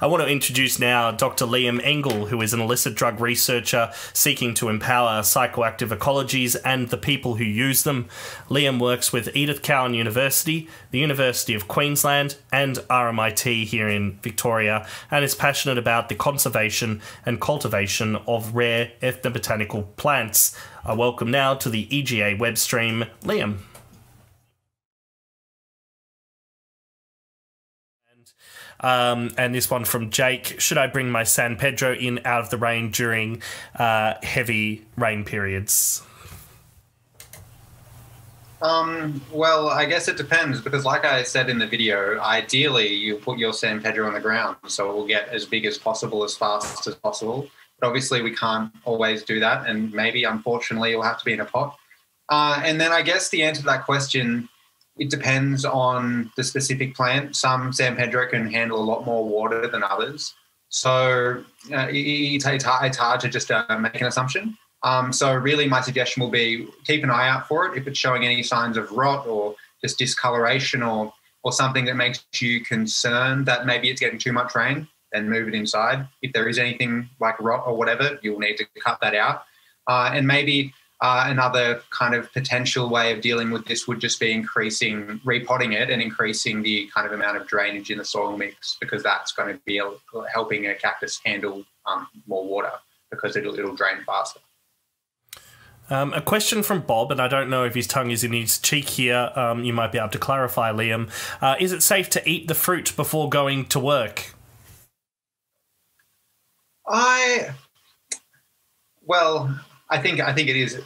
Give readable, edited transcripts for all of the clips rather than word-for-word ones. I want to introduce now Dr. Liam Engel, who is an illicit drug researcher seeking to empower psychoactive ecologies and the people who use them. Liam works with Edith Cowan University, the University of Queensland, and RMIT here in Victoria, and is passionate about the conservation and cultivation of rare ethnobotanical plants. I welcome now to the EGA web stream, Liam. And this one from Jake: should I bring my San Pedro in out of the rain during heavy rain periods? Well, I guess it depends, because like I said in the video, ideally you put your San Pedro on the ground so it will get as big as possible as fast as possible. But obviously we can't always do that, and maybe unfortunately it will have to be in a pot. And then I guess the answer to that question, it depends on the specific plant. Some San Pedro can handle a lot more water than others. So it's hard to just make an assumption. So really my suggestion will be keep an eye out for it. If it's showing any signs of rot or just discoloration or something that makes you concerned that maybe it's getting too much rain, then move it inside. If there is anything like rot or whatever, you'll need to cut that out. And maybe another kind of potential way of dealing with this would just be repotting it and increasing the kind of amount of drainage in the soil mix, because that's going to be helping a cactus handle more water, because it'll drain faster. A question from Bob, and I don't know if his tongue is in his cheek here. You might be able to clarify, Liam. Is it safe to eat the fruit before going to work? I think it is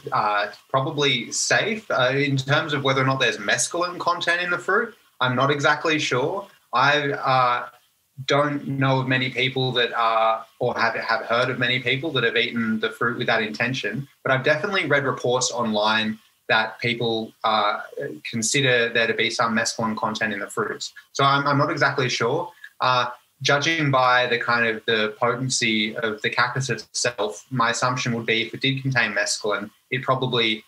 probably safe in terms of whether or not there's mescaline content in the fruit. I'm not exactly sure. I don't know of many people that are, or have heard of many people that have eaten the fruit with that intention. But I've definitely read reports online that people consider there to be some mescaline content in the fruits. So I'm not exactly sure. Judging by the kind of the potency of the cactus itself, my assumption would be if it did contain mescaline, it probably,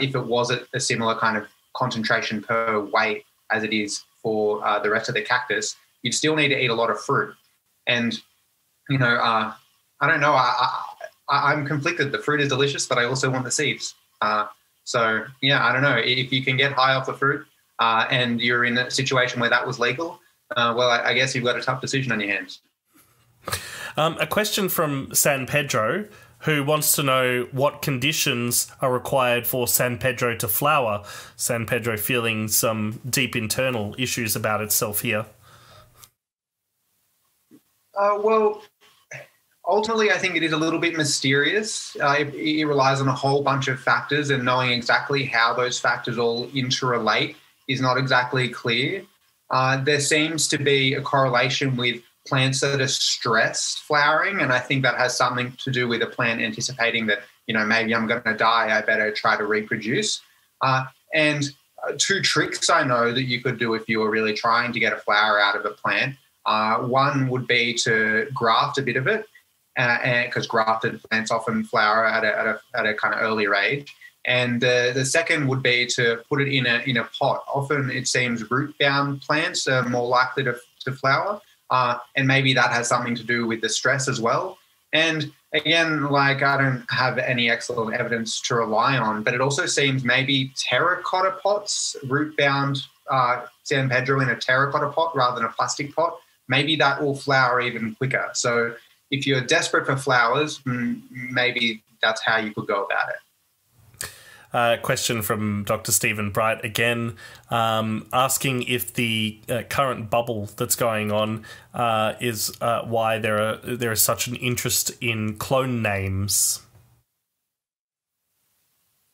if it was a similar kind of concentration per weight as it is for the rest of the cactus, you'd still need to eat a lot of fruit. And, you know, I don't know, I'm conflicted. The fruit is delicious, but I also want the seeds. So, yeah, I don't know. If you can get high off the fruit and you're in a situation where that was legal, well, I guess you've got a tough decision on your hands. A question from San Pedro, who wants to know what conditions are required for San Pedro to flower. San Pedro feeling some deep internal issues about itself here. Well, ultimately, I think it is a little bit mysterious. It relies on a whole bunch of factors, and knowing exactly how those factors all interrelate is not exactly clear. There seems to be a correlation with plants that are stressed flowering, and I think that has something to do with a plant anticipating that, you know, maybe I'm going to die, I better try to reproduce. And two tricks I know that you could do if you were really trying to get a flower out of a plant. One would be to graft a bit of it, because grafted plants often flower at a kind of earlier age. And the second would be to put it in a pot. Often it seems root-bound plants are more likely to flower, and maybe that has something to do with the stress as well. And again, like, I don't have any excellent evidence to rely on, but it also seems maybe terracotta pots, root-bound San Pedro in a terracotta pot rather than a plastic pot, maybe that will flower even quicker. So if you're desperate for flowers, maybe that's how you could go about it. Question from Dr. Stephen Bright again, asking if the current bubble that's going on is why there is such an interest in clone names.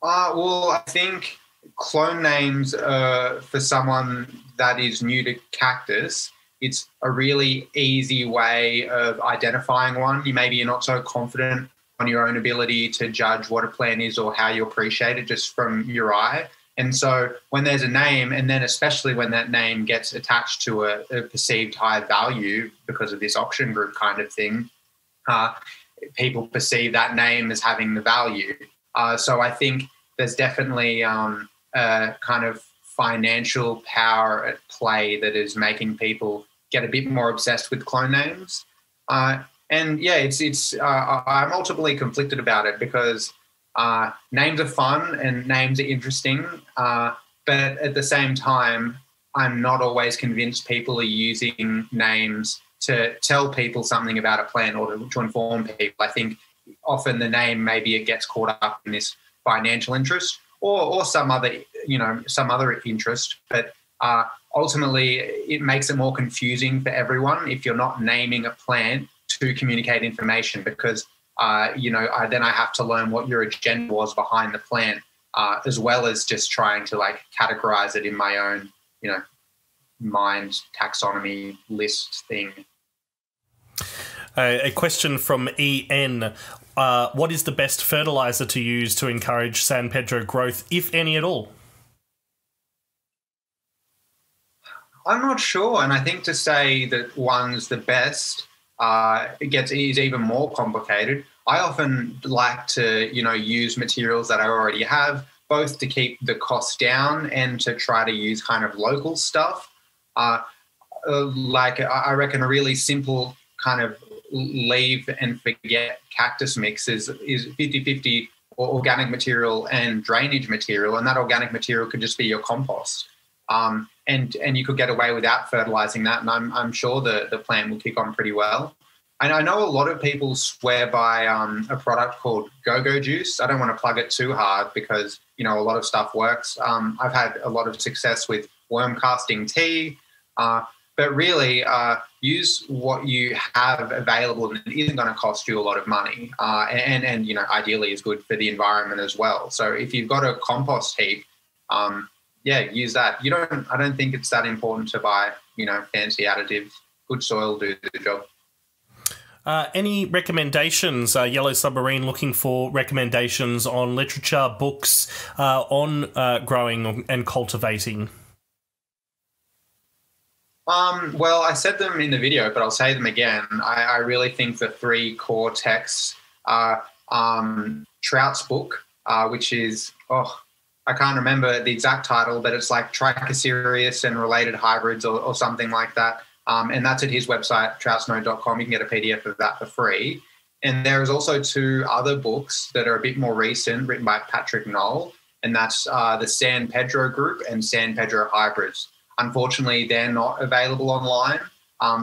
Well, I think clone names for someone that is new to cactus, it's a really easy way of identifying one. Maybe you're not so confident on your own ability to judge what a plant is or how you appreciate it just from your eye. And so when there's a name, and then especially when that name gets attached to a perceived high value because of this auction group kind of thing, people perceive that name as having the value. So I think there's definitely a kind of financial power at play that is making people get a bit more obsessed with clone names. And yeah, I'm ultimately conflicted about it because names are fun and names are interesting, but at the same time, I'm not always convinced people are using names to tell people something about a plant or to inform people. I think often the name, maybe it gets caught up in this financial interest or some other interest, but ultimately it makes it more confusing for everyone if you're not naming a plant to communicate information, because then I have to learn what your agenda was behind the plant, as well as just trying to categorize it in my own mind taxonomy list thing. A question from En. What is the best fertilizer to use to encourage San Pedro growth, if any at all? I'm not sure, and I think to say that one's the best is even more complicated. I often like to use materials that I already have, both to keep the cost down and to try to use kind of local stuff. I reckon a really simple kind of leave and forget cactus mix is 50-50 organic material and drainage material, and that organic material could just be your compost. And you could get away without fertilizing that, and I'm sure the plant will kick on pretty well. And I know a lot of people swear by a product called go-go juice. I don't want to plug it too hard because, a lot of stuff works. I've had a lot of success with worm casting tea, but really use what you have available and it isn't going to cost you a lot of money, and ideally is good for the environment as well. So if you've got a compost heap, use that. I don't think it's that important to buy, fancy additives. Good soil do the job. Any recommendations? Yellow Submarine looking for recommendations on literature, books, on growing and cultivating. Well, I said them in the video, but I'll say them again. I really think the three core texts are Trout's book, which is, I can't remember the exact title, but it's like Trichocereus and Related Hybrids or something like that. And that's at his website, troutsnow.com. You can get a PDF of that for free. And there is also two other books that are a bit more recent, written by Patrick Noll, and that's the San Pedro Group and San Pedro Hybrids. Unfortunately, they're not available online,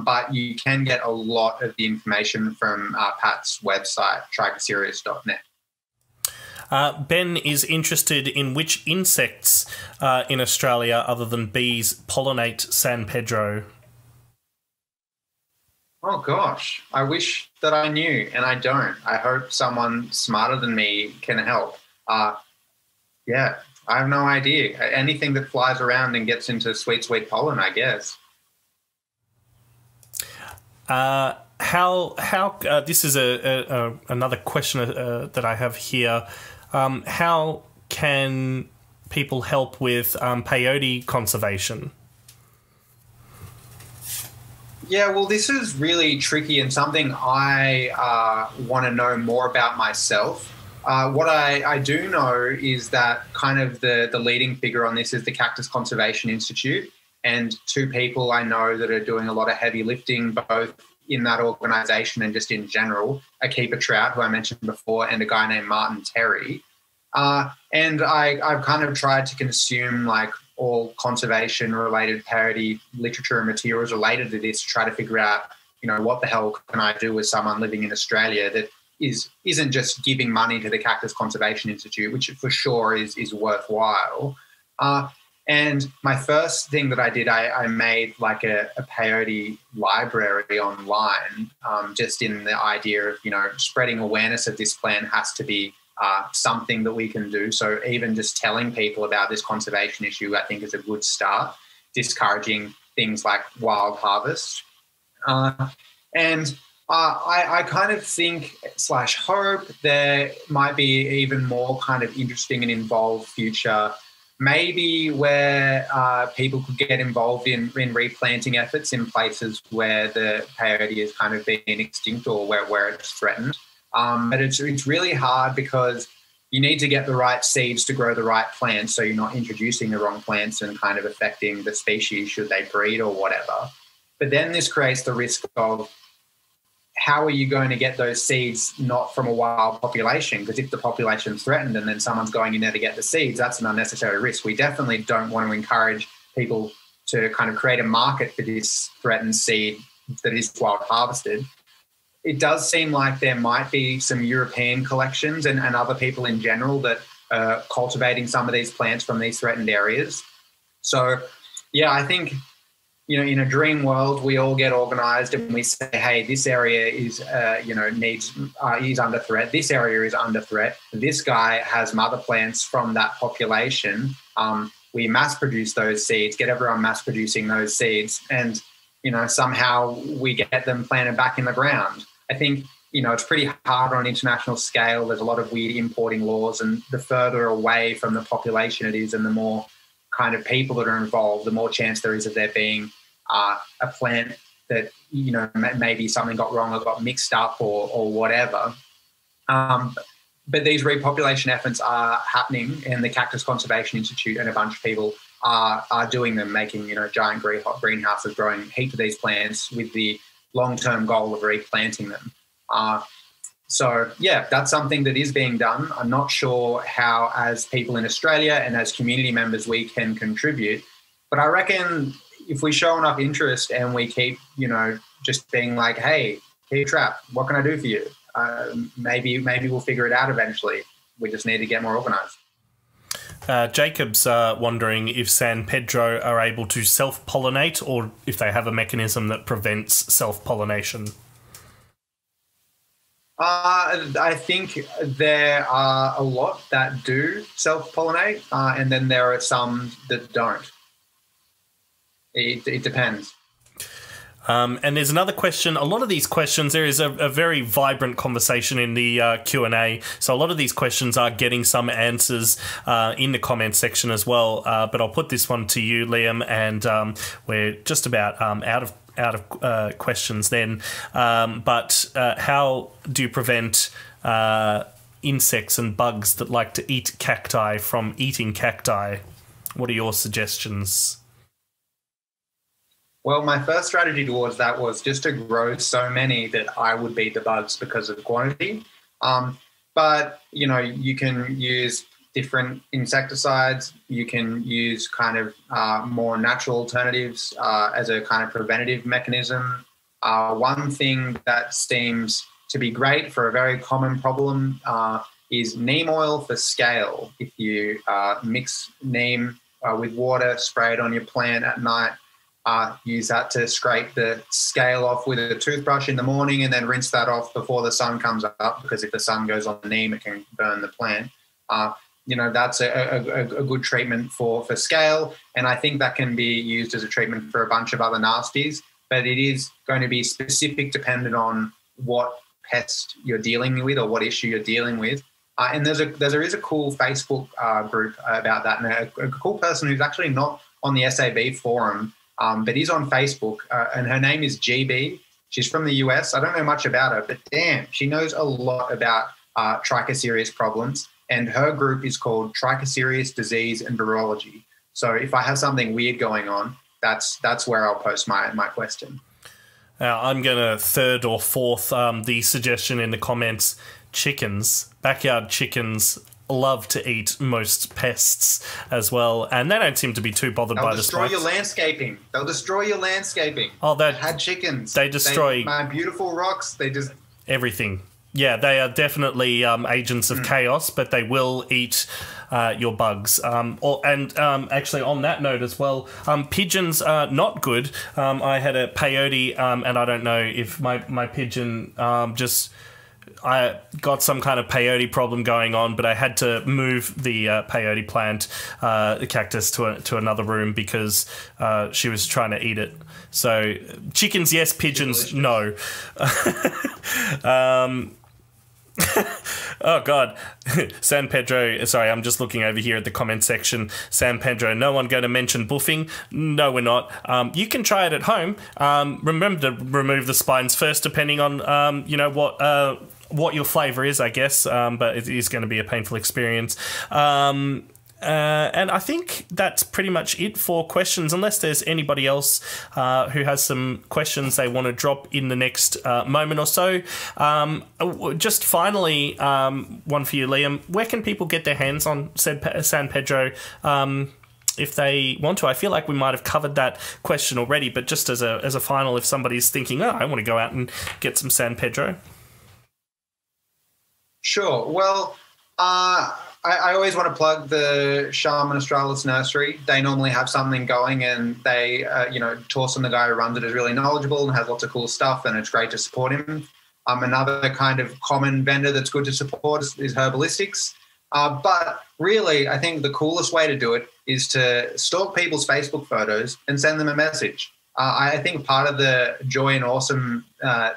but you can get a lot of the information from Pat's website, trichocereus.net. Ben is interested in which insects in Australia, other than bees, pollinate San Pedro. Oh, gosh, I wish that I knew, and I don't. I hope someone smarter than me can help. I have no idea. Anything that flies around and gets into sweet, sweet pollen, I guess. This is another question that I have here. How can people help with peyote conservation? Yeah, well, this is really tricky and something I want to know more about myself. What I do know is that kind of the leading figure on this is the Cactus Conservation Institute, and two people I know that are doing a lot of heavy lifting both in that organisation and just in general, a Keeper Trout, who I mentioned before, and a guy named Martin Terry. And I've kind of tried to consume all conservation-related parody literature and materials related to this to try to figure out, what the hell can I do with someone living in Australia that isn't just giving money to the Cactus Conservation Institute, which for sure is worthwhile. And my first thing that I did, I made a peyote library online, just in the idea of, spreading awareness of this plant has to be something that we can do. So even just telling people about this conservation issue, I think, is a good start, discouraging things like wild harvest. I kind of think / hope there might be even more kind of interesting and involved future, maybe where people could get involved in replanting efforts in places where the peyote has kind of been extinct or where it's threatened. But it's really hard because you need to get the right seeds to grow the right plants, so you're not introducing the wrong plants and kind of affecting the species should they breed or whatever. But then this creates the risk of how are you going to get those seeds not from a wild population? Because if the population's threatened and then someone's going in there to get the seeds, that's an unnecessary risk. We definitely don't want to encourage people to kind of create a market for this threatened seed that is wild harvested. It does seem like there might be some European collections and other people in general that are cultivating some of these plants from these threatened areas. So, yeah, I think, you know, in a dream world, we all get organised and we say, hey, this area is, is under threat. This area is under threat. This guy has mother plants from that population. We mass produce those seeds, get everyone mass producing those seeds, and, you know, somehow we get them planted back in the ground. I think, you know, it's pretty hard on an international scale. There's a lot of weird importing laws, and the further away from the population it is and the more kind of people that are involved, the more chance there is of there being a plant that, you know, maybe something got wrong or got mixed up or whatever. But these repopulation efforts are happening, and the Cactus Conservation Institute and a bunch of people are doing them, making, you know, giant greenhouses, growing heaps of these plants with the long-term goal of replanting them. So, yeah, that's something that is being done. I'm not sure how, as people in Australia and as community members, we can contribute. But I reckon if we show enough interest and we keep, you know, just being like, hey, Keeper Trout, what can I do for you? Maybe we'll figure it out eventually. We just need to get more organised. Jacob's wondering if San Pedro are able to self-pollinate or if they have a mechanism that prevents self-pollination. I think there are a lot that do self-pollinate, and then there are some that don't. It depends. And there's another question. A lot of these questions, there is a very vibrant conversation in the Q&A. So a lot of these questions are getting some answers in the comments section as well. But I'll put this one to you, Liam, and we're just about out of questions then. But how do you prevent insects and bugs that like to eat cacti from eating cacti? What are your suggestions? Well, my first strategy towards that was just to grow so many that I would beat the bugs because of quantity. But, you know, you can use different insecticides. You can use kind of more natural alternatives as a kind of preventative mechanism. One thing that seems to be great for a very common problem is neem oil for scale. If you mix neem with water, spray it on your plant at night, use that to scrape the scale off with a toothbrush in the morning and then rinse that off before the sun comes up, because if the sun goes on neem, it can burn the plant. You know, that's a good treatment for scale, and I think that can be used as a treatment for a bunch of other nasties, but it is going to be specific dependent on what pest you're dealing with or what issue you're dealing with. And there is a cool Facebook group about that, and a cool person who's actually not on the SAB forum, but is on Facebook, and her name is GB. She's from the US. I don't know much about her, but damn, she knows a lot about trichocereus problems. And her group is called Trichocereus Disease and Virology. So if I have something weird going on, that's where I'll post my question. Now, I'm going to third or fourth the suggestion in the comments. Chickens, backyard chickens love to eat most pests as well, and they don't seem to be too bothered by the spikes. They'll destroy your landscaping. They'll destroy your landscaping. Oh, they had chickens. They destroy my beautiful rocks. They just everything. Yeah, they are definitely agents of chaos, but they will eat your bugs. Actually, on that note as well, pigeons are not good. I had a peyote, and I don't know if my pigeon I got some kind of peyote problem going on, but I had to move the peyote plant, the cactus, to another room because she was trying to eat it. So chickens, yes. Pigeons, no. Oh, God. San Pedro, sorry, I'm just looking over here at the comment section. San Pedro, no one going to mention buffing? No, we're not. You can try it at home. Remember to remove the spines first, depending on, you know, what your flavour is, I guess. But it is going to be a painful experience. And I think that's pretty much it for questions, unless there's anybody else who has some questions they want to drop in the next moment or so. Just finally, one for you, Liam. Where can people get their hands on San Pedro if they want to? I feel like we might have covered that question already, but just as a final, if somebody's thinking, oh, I want to go out and get some San Pedro. Sure. Well, I always want to plug the Shaman Australis Nursery. They normally have something going, and they, Torsten, the guy who runs it, is really knowledgeable and has lots of cool stuff, and it's great to support him. Another kind of common vendor that's good to support is Herbalistics. But really, I think the coolest way to do it is to stalk people's Facebook photos and send them a message. I think part of the joy and awesome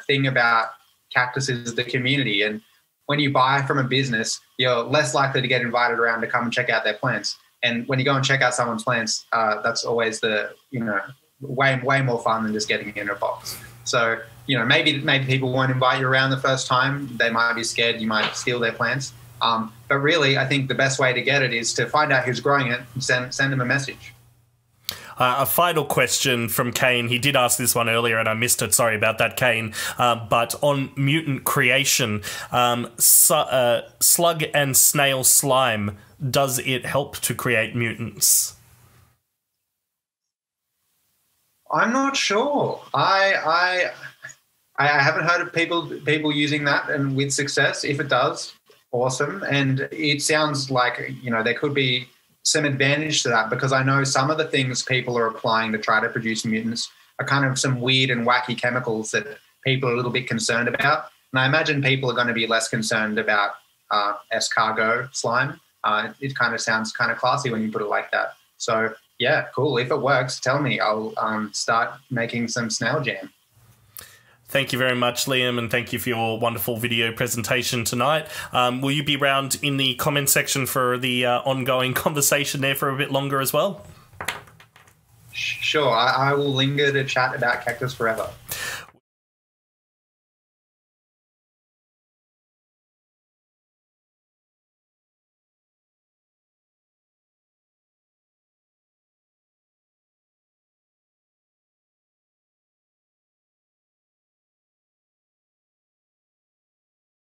thing about cactus is the community, and when you buy from a business, you're less likely to get invited around to come and check out their plants. And when you go and check out someone's plants, that's always the, way more fun than just getting in a box. So, maybe people won't invite you around the first time. They might be scared. You might steal their plants. But really, I think the best way to get it is to find out who's growing it and send them a message. A final question from Kane. He did ask this one earlier and I missed it. Sorry about that, Kane. But on mutant creation, slug and snail slime, does it help to create mutants? I'm not sure. I haven't heard of people using that and with success. If it does, awesome. And it sounds like, there could be some advantage to that, because I know some of the things people are applying to try to produce mutants are kind of some weird and wacky chemicals that people are a little bit concerned about. And I imagine people are going to be less concerned about escargot slime. It kind of sounds kind of classy when you put it like that. So yeah, cool. If it works, tell me. I'll start making some snail jam. Thank you very much, Liam, and thank you for your wonderful video presentation tonight. Will you be around in the comment section for the ongoing conversation there for a bit longer as well? Sure, I will linger to chat about cactus forever.